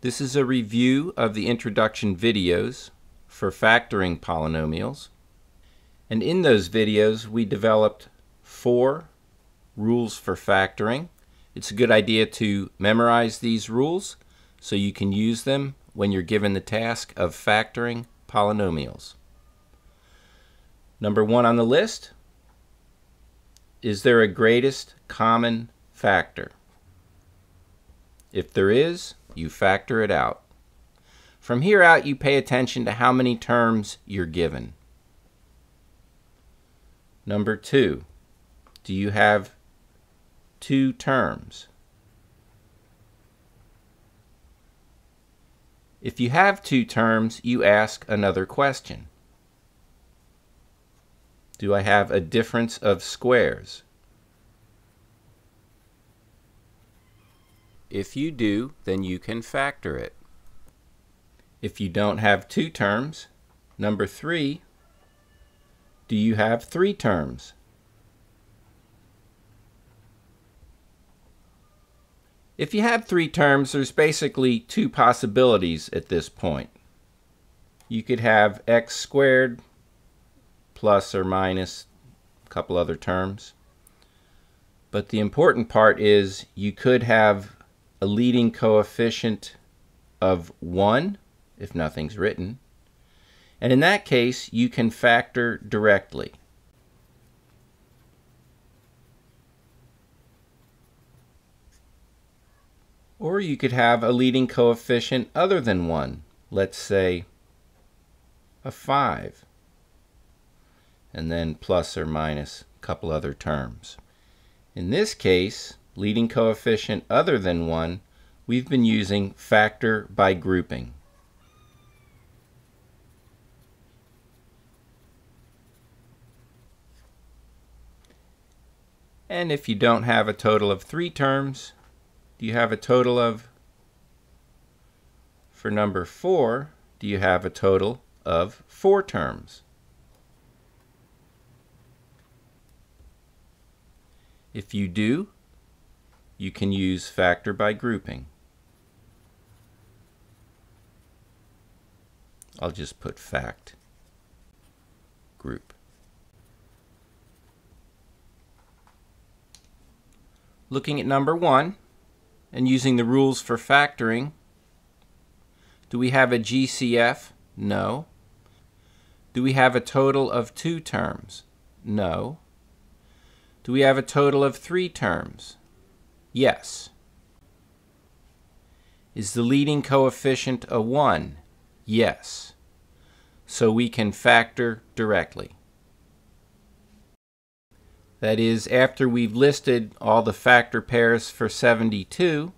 This is a review of the introduction videos for factoring polynomials. And in those videos, we developed 4 rules for factoring. It's a good idea to memorize these rules so you can use them when you're given the task of factoring polynomials. Number 1 on the list, is there a greatest common factor? If there is, you factor it out. From here out, you pay attention to how many terms you're given. Number 2, do you have 2 terms? If you have 2 terms, you ask another question. Do I have a difference of squares? If you do, then you can factor it. If you don't have 2 terms, number 3, do you have 3 terms? If you have 3 terms, there's basically 2 possibilities at this point. You could have x squared plus or minus a couple other terms. But the important part is you could have a leading coefficient of 1 if nothing's written, and in that case you can factor directly. Or you could have a leading coefficient other than 1, let's say a 5, and then plus or minus a couple other terms. In this case, leading coefficient other than 1, we've been using factor by grouping. And if you don't have a total of 3 terms, do you have a total of, for number 4, do you have a total of 4 terms? If you do, you can use factor by grouping. I'll just put fact group. Looking at number 1 and using the rules for factoring, do we have a GCF? No. Do we have a total of 2 terms? No. Do we have a total of 3 terms? Yes. Is the leading coefficient a 1? Yes. So we can factor directly. That is, after we've listed all the factor pairs for 72,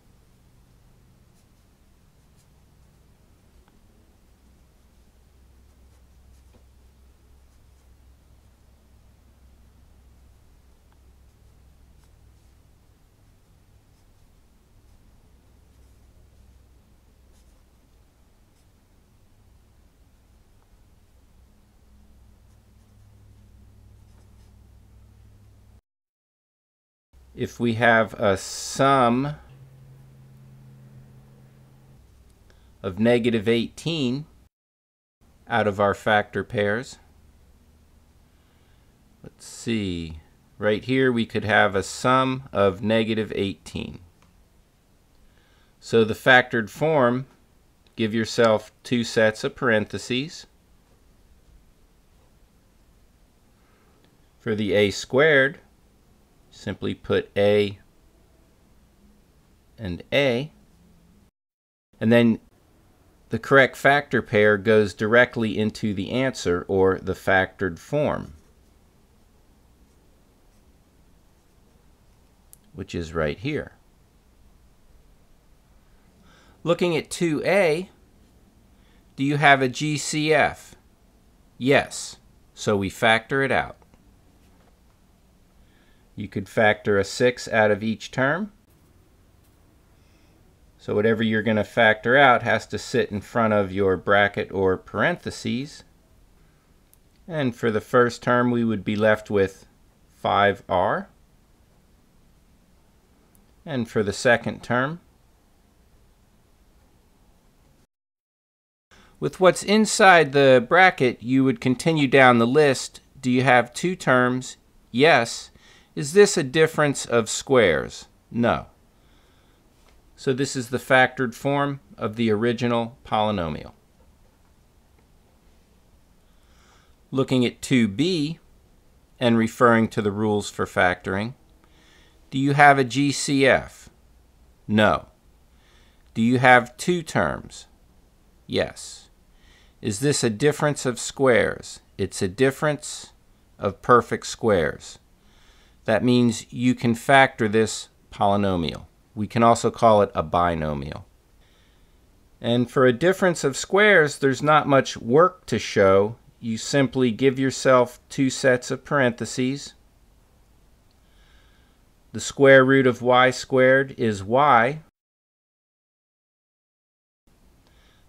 if we have a sum of negative 18 out of our factor pairs, let's see, right here we could have a sum of negative 18. So the factored form, give yourself 2 sets of parentheses. For the a squared, simply put a, and then the correct factor pair goes directly into the answer or the factored form, which is right here. Looking at 2a, do you have a GCF? Yes, so we factor it out. You could factor a 6 out of each term. So whatever you're going to factor out has to sit in front of your bracket or parentheses. And for the first term, we would be left with 5r. And for the second term, With what's inside the bracket, you would continue down the list. Do you have two terms? Yes. Is this a difference of squares? No. So this is the factored form of the original polynomial. Looking at 2b and referring to the rules for factoring, do you have a GCF? No. Do you have two terms? Yes. Is this a difference of squares? It's a difference of perfect squares. That means you can factor this polynomial. We can also call it a binomial. And for a difference of squares, there's not much work to show. You simply give yourself two sets of parentheses. The square root of y squared is y.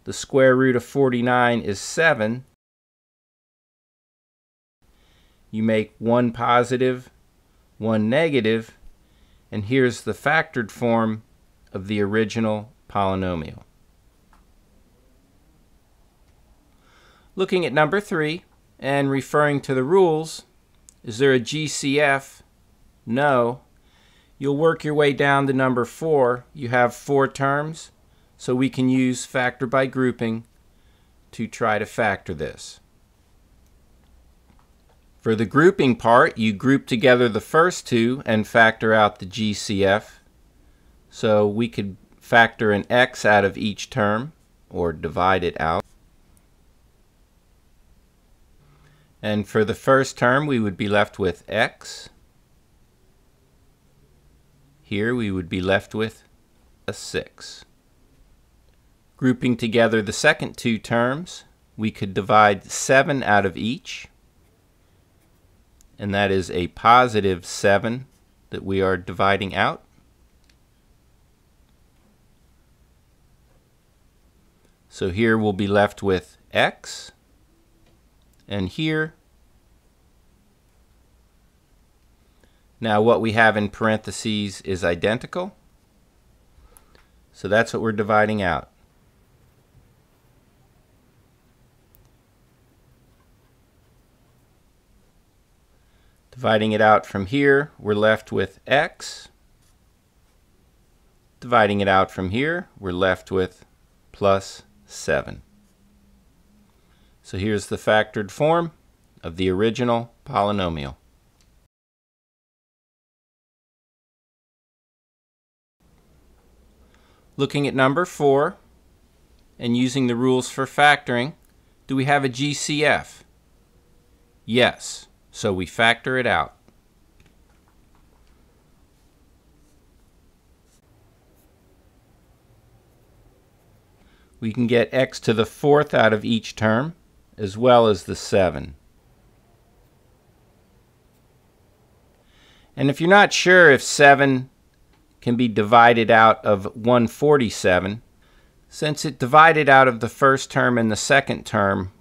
The square root of 49 is 7. You make one positive, one negative, and here's the factored form of the original polynomial. Looking at number 3 and referring to the rules, is there a GCF? No. You'll work your way down to number 4. You have 4 terms, so we can use factor by grouping to try to factor this. For the grouping part, you group together the first two and factor out the GCF. So we could factor an x out of each term, or divide it out. And for the first term, we would be left with x. Here we would be left with a 6. Grouping together the second two terms, we could divide 7 out of each. And that is a positive 7 that we are dividing out. So here we'll be left with x. And here, now what we have in parentheses is identical. So that's what we're dividing out. Dividing it out from here, we're left with x. Dividing it out from here, we're left with plus 7. So here's the factored form of the original polynomial. Looking at number 4 and using the rules for factoring, do we have a GCF? Yes, so we factor it out. We can get x to the 4th out of each term, as well as the 7. And if you're not sure if 7 can be divided out of 147, since it divided out of the first term and the second term,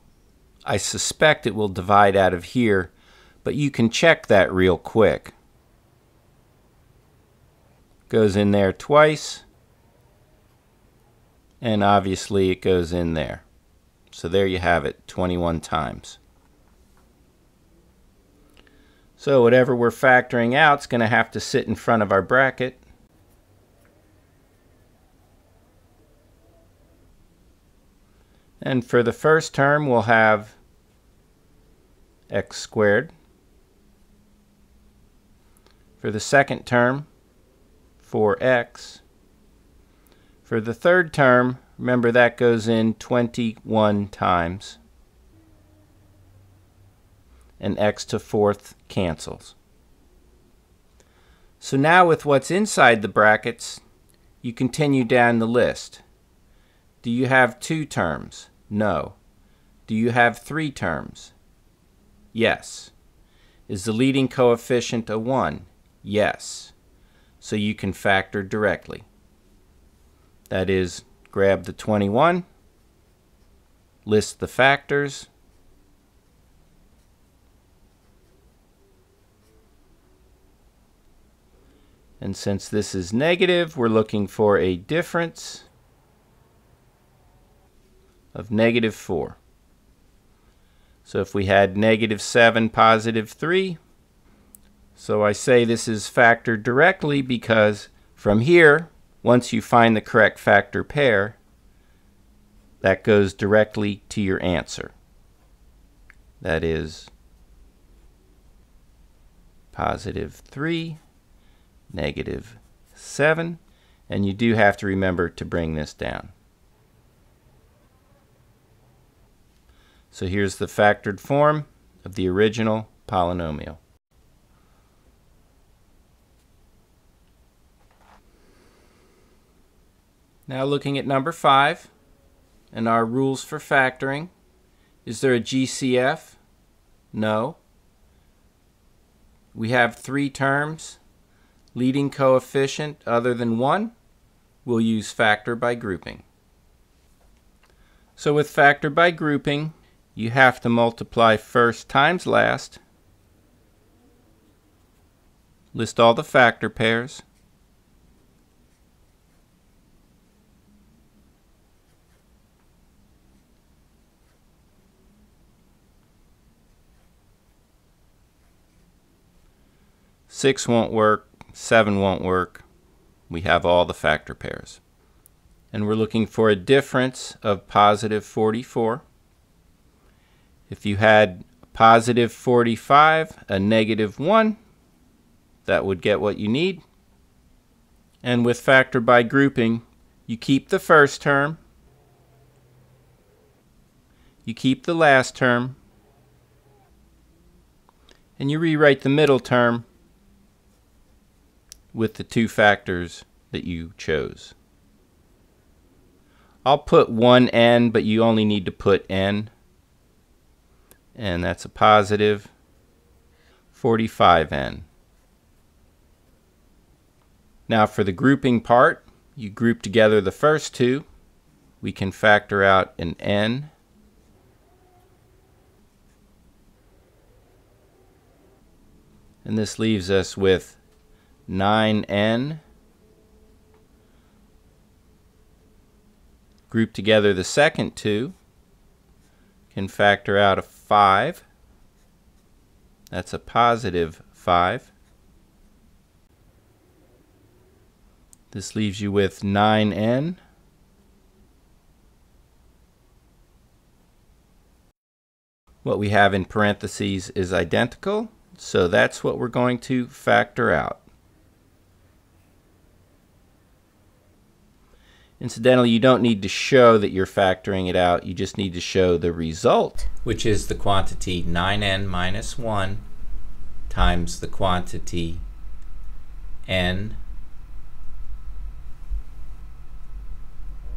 I suspect it will divide out of here, but you can check that real quick. Goes in there twice, and obviously it goes in there. So there you have it, 21 times. So whatever we're factoring out is going to have to sit in front of our bracket. And for the first term, we'll have x squared. For the second term, 4x. For the third term, remember that goes in 21 times, and x to 4th cancels. So now with what's inside the brackets, you continue down the list. Do you have two terms? No. Do you have three terms? Yes. Is the leading coefficient a 1? Yes. So you can factor directly. That is, grab the 21, list the factors, and since this is negative, we're looking for a difference of negative 4. So if we had negative 7, positive 3, so I say this is factored directly because from here, once you find the correct factor pair, that goes directly to your answer. That is positive 3, negative 7, and you do have to remember to bring this down. So here's the factored form of the original polynomial. Now looking at number 5 and our rules for factoring. Is there a GCF? No. We have 3 terms. Leading coefficient other than 1, we'll use factor by grouping. So with factor by grouping, you have to multiply first times last, list all the factor pairs, six won't work, 7 won't work, we have all the factor pairs. And we're looking for a difference of positive 44. If you had positive 45, a negative 1, that would get what you need. And with factor by grouping, you keep the first term, you keep the last term, and you rewrite the middle term with the 2 factors that you chose. I'll put 1n, but you only need to put n, and that's a positive 45n. Now for the grouping part, you group together the first 2. We can factor out an n, and this leaves us with 9n. Group together the second 2, can factor out a 5. That's a positive 5. This leaves you with 9n. What we have in parentheses is identical, so that's what we're going to factor out. Incidentally, you don't need to show that you're factoring it out. You just need to show the result, which is the quantity 9n minus 1 times the quantity n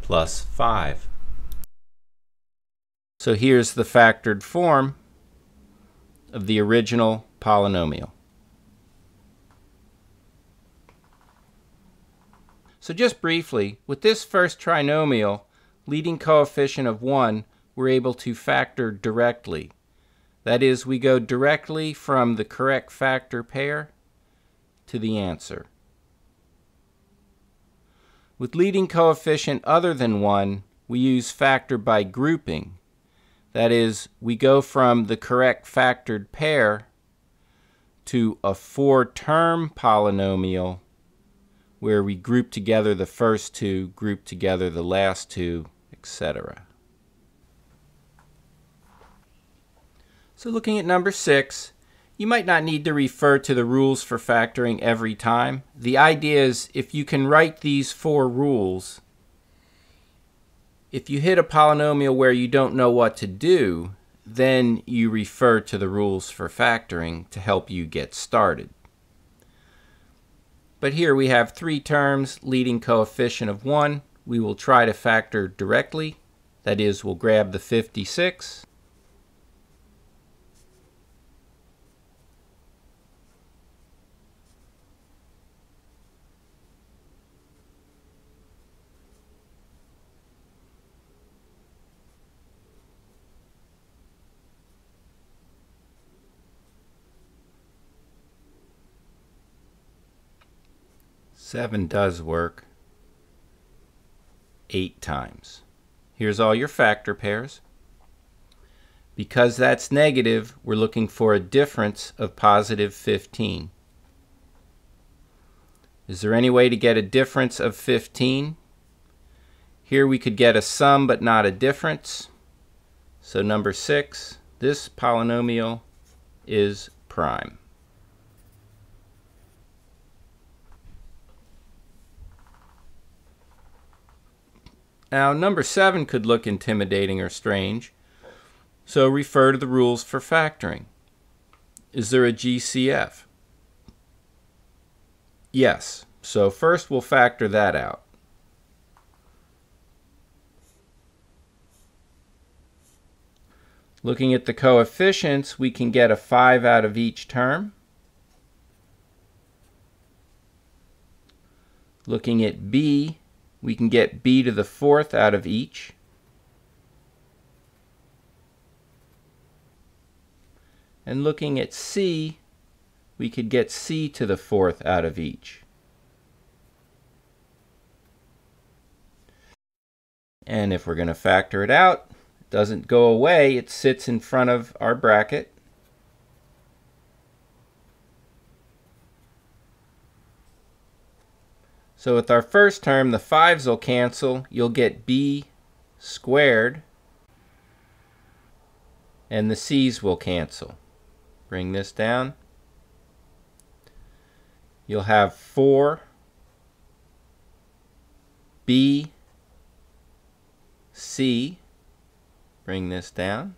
plus 5. So here's the factored form of the original polynomial. So just briefly, with this first trinomial, leading coefficient of 1, we're able to factor directly. That is, we go directly from the correct factor pair to the answer. With leading coefficient other than 1, we use factor by grouping. That is, we go from the correct factored pair to a 4-term polynomial, where we group together the first 2, group together the last 2, etc. So looking at number 6, you might not need to refer to the rules for factoring every time. The idea is if you can write these 4 rules, if you hit a polynomial where you don't know what to do, then you refer to the rules for factoring to help you get started. But here we have 3 terms, leading coefficient of 1. We will try to factor directly. That is, we'll grab the 56. Seven does work 8 times. Here's all your factor pairs. Because that's negative, we're looking for a difference of positive 15. Is there any way to get a difference of 15? Here we could get a sum but not a difference. So number 6, this polynomial is prime. Now number 7 could look intimidating or strange, so refer to the rules for factoring. Is there a GCF? Yes, so first we'll factor that out. Looking at the coefficients, we can get a 5 out of each term. Looking at b, we can get b to the 4th out of each. And looking at c, we could get c to the 4th out of each. And if we're going to factor it out, it doesn't go away, it sits in front of our bracket. So with our first term, the 5s will cancel. You'll get b squared, and the c's will cancel. Bring this down. You'll have 4bc. Bring this down.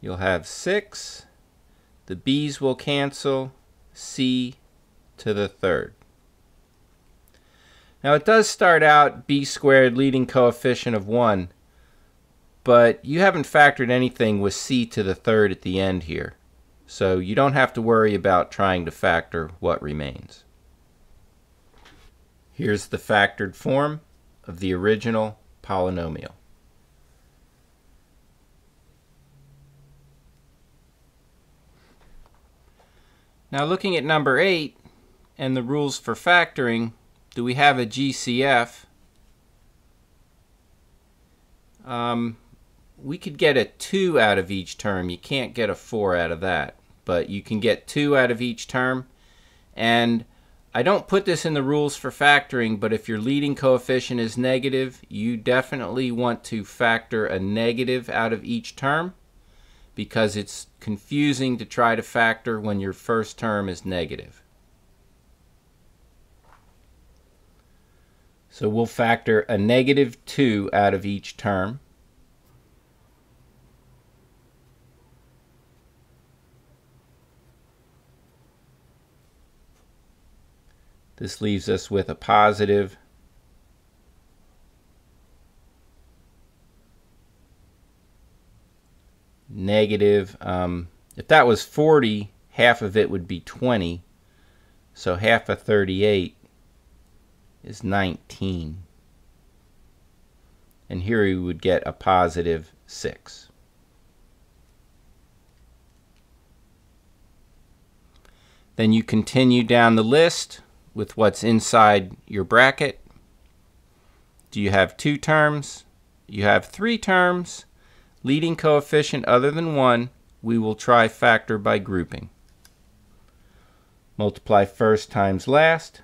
You'll have 6. The b's will cancel, c to the 3rd. Now it does start out b squared leading coefficient of 1, but you haven't factored anything with c to the 3rd at the end here. So you don't have to worry about trying to factor what remains. Here's the factored form of the original polynomial. Now looking at number 8 and the rules for factoring, do we have a GCF? We could get a 2 out of each term. You can't get a 4 out of that, but you can get 2 out of each term. And I don't put this in the rules for factoring, but if your leading coefficient is negative, you definitely want to factor a negative out of each term because it's confusing to try to factor when your first term is negative. So we'll factor a negative 2 out of each term. This leaves us with a positive 40. If that was 40, half of it would be 20. So half of 38 is 19. And here we would get a positive 6. Then you continue down the list with what's inside your bracket. Do you have 2 terms? You have 3 terms. Leading coefficient other than 1, we will try factor by grouping. Multiply first times last.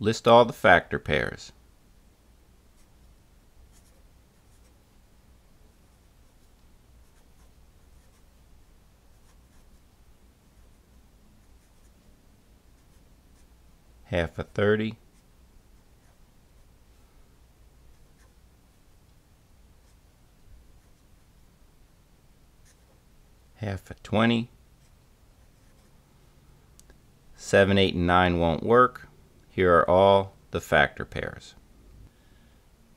List all the factor pairs. Half of 30. Half of 20. 7, 8, and 9 won't work. Here are all the factor pairs.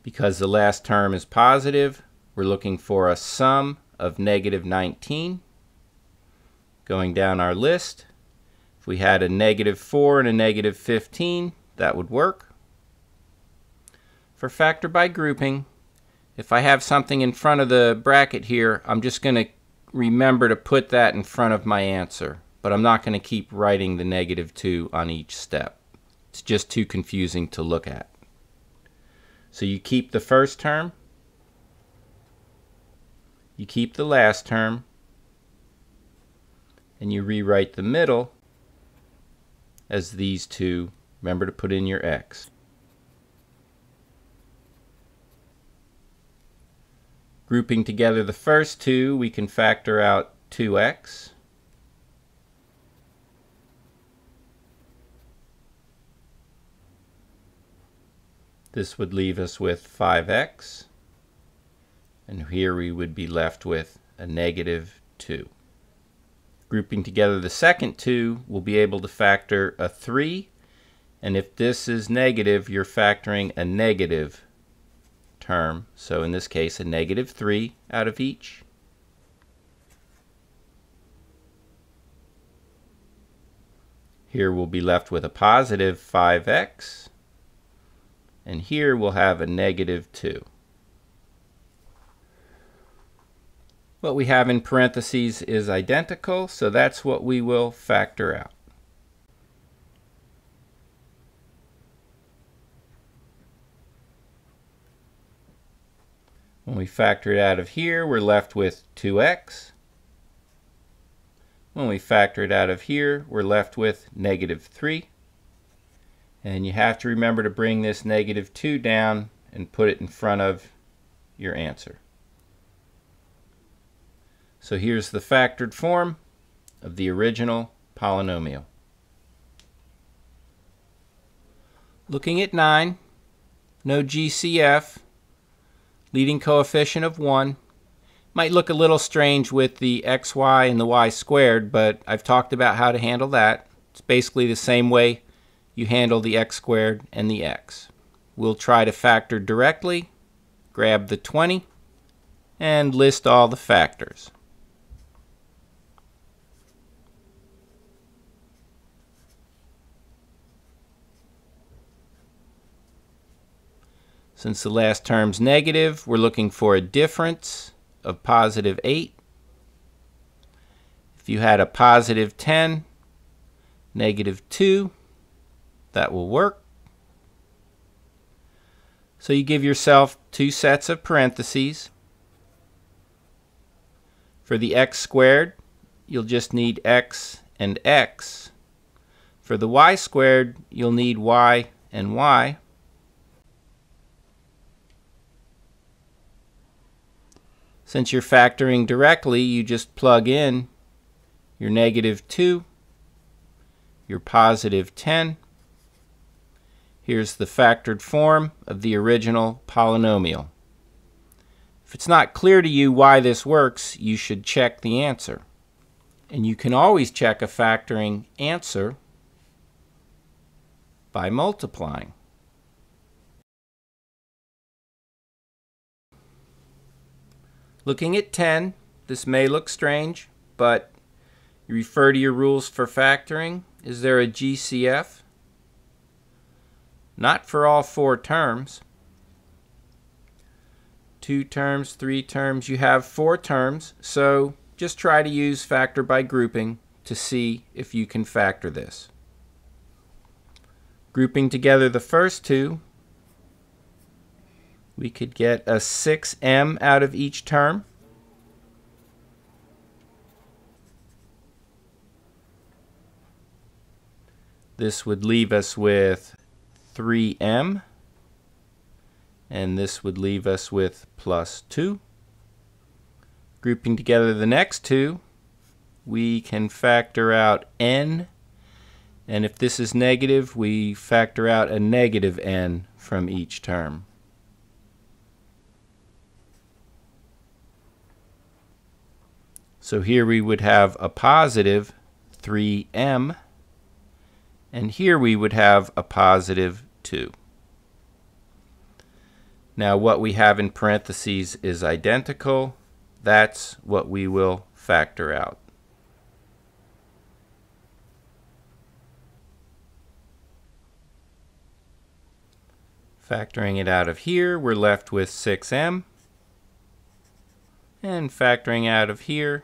Because the last term is positive, we're looking for a sum of negative 19. Going down our list, if we had a negative 4 and a negative 15, that would work. For factor by grouping, if I have something in front of the bracket here, I'm just going to remember to put that in front of my answer, but I'm not going to keep writing the negative 2 on each step. It's just too confusing to look at. So you keep the first term, you keep the last term, and you rewrite the middle as these two. Remember to put in your x. Grouping together the first two, we can factor out 2x. This would leave us with 5x, and here we would be left with a negative 2. Grouping together the second two, we'll be able to factor a 3, and if this is negative, you're factoring a negative term, so in this case a negative 3 out of each. Here we'll be left with a positive 5x, and here we'll have a negative 2. What we have in parentheses is identical, so that's what we will factor out. When we factor it out of here, we're left with 2x. When we factor it out of here, we're left with negative 3. And you have to remember to bring this negative 2 down and put it in front of your answer. So here's the factored form of the original polynomial. Looking at 9, no GCF, leading coefficient of 1. Might look a little strange with the xy and the y squared, but I've talked about how to handle that. It's basically the same way you handle the x squared and the x. We'll try to factor directly, grab the 20, and list all the factors. Since the last term's negative, we're looking for a difference of positive 8. If you had a positive 10, negative 2, that will work. So you give yourself two sets of parentheses. For the x squared, you'll just need x and x. For the y squared, you'll need y and y. Since you're factoring directly, you just plug in your negative 2, your positive 10. Here's the factored form of the original polynomial. If it's not clear to you why this works, you should check the answer. And you can always check a factoring answer by multiplying. Looking at 10, this may look strange, but you refer to your rules for factoring. Is there a GCF? Not for all 4 terms. 2 terms, 3 terms, you have 4 terms, so just try to use factor by grouping to see if you can factor this. Grouping together the first two, we could get a 6m out of each term. This would leave us with 3m, and this would leave us with plus 2. Grouping together the next two, we can factor out n, and if this is negative, we factor out a negative n from each term. So here we would have a positive 3m, and here we would have a positive 2. Now what we have in parentheses is identical. That's what we will factor out. Factoring it out of here, we're left with 6m. And factoring out of here,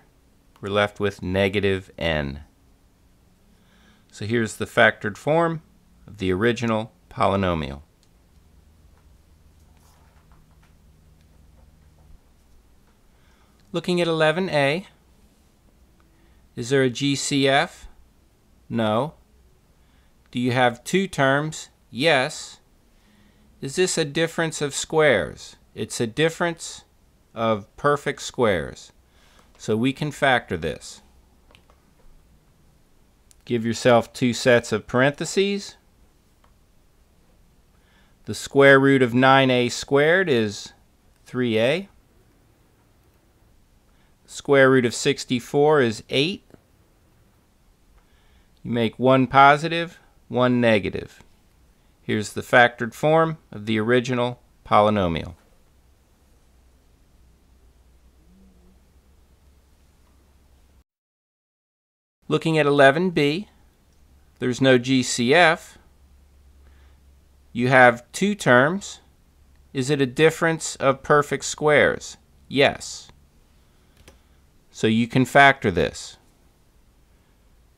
we're left with negative n. So here's the factored form of the original polynomial. Looking at 11A, is there a GCF? No. Do you have two terms? Yes. Is this a difference of squares? It's a difference of perfect squares. So we can factor this. Give yourself two sets of parentheses. The square root of 9a squared is 3a. Square root of 64 is 8. You make one positive, one negative. Here's the factored form of the original polynomial. Looking at 11b, there's no GCF. You have two terms. Is it a difference of perfect squares? Yes. So you can factor this.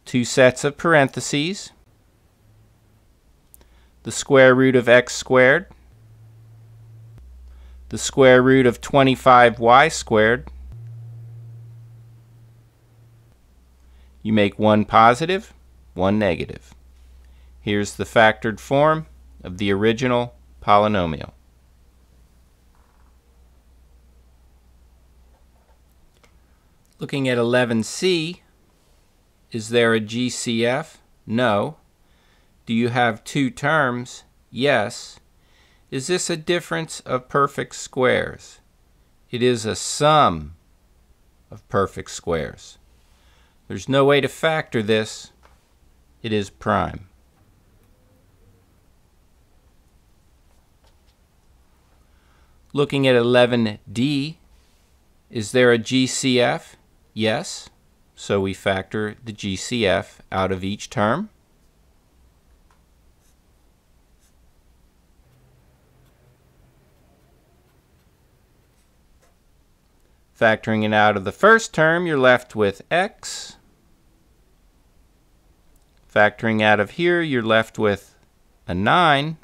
Two sets of parentheses. The square root of x squared. The square root of 25y squared. You make one positive, one negative. Here's the factored form of the original polynomial. Looking at 11c, is there a GCF? No. Do you have two terms? Yes. Is this a difference of perfect squares? It is a sum of perfect squares. There's no way to factor this. It is prime. Looking at 11D, is there a GCF? Yes, so we factor the GCF out of each term. Factoring it out of the first term, you're left with x. Factoring out of here, you're left with a 9.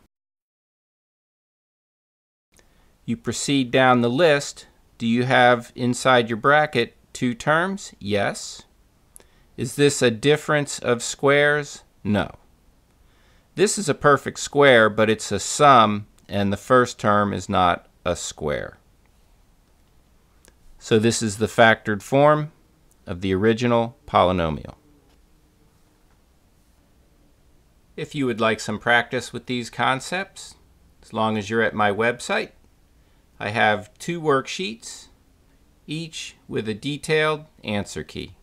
You proceed down the list. Do you have inside your bracket two terms? Yes. Is this a difference of squares? No. This is a perfect square, but it's a sum, and the first term is not a square. So this is the factored form of the original polynomial. If you would like some practice with these concepts, as long as you're at my website, I have two worksheets, each with a detailed answer key.